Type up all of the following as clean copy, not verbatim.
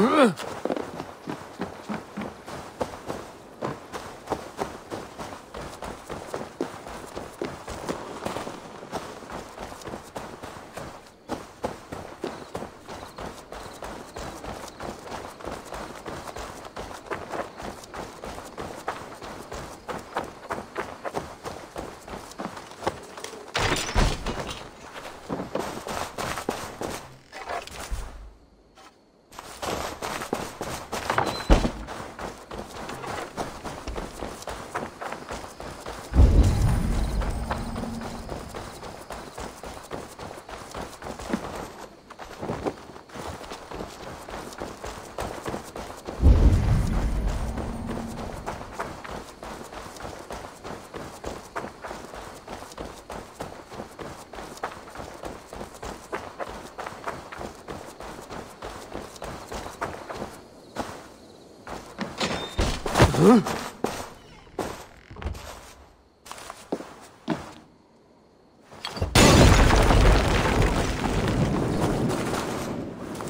Huh?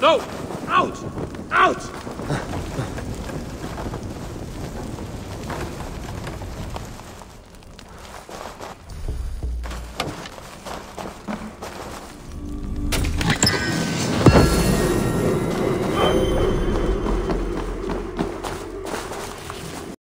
No! Out! Out!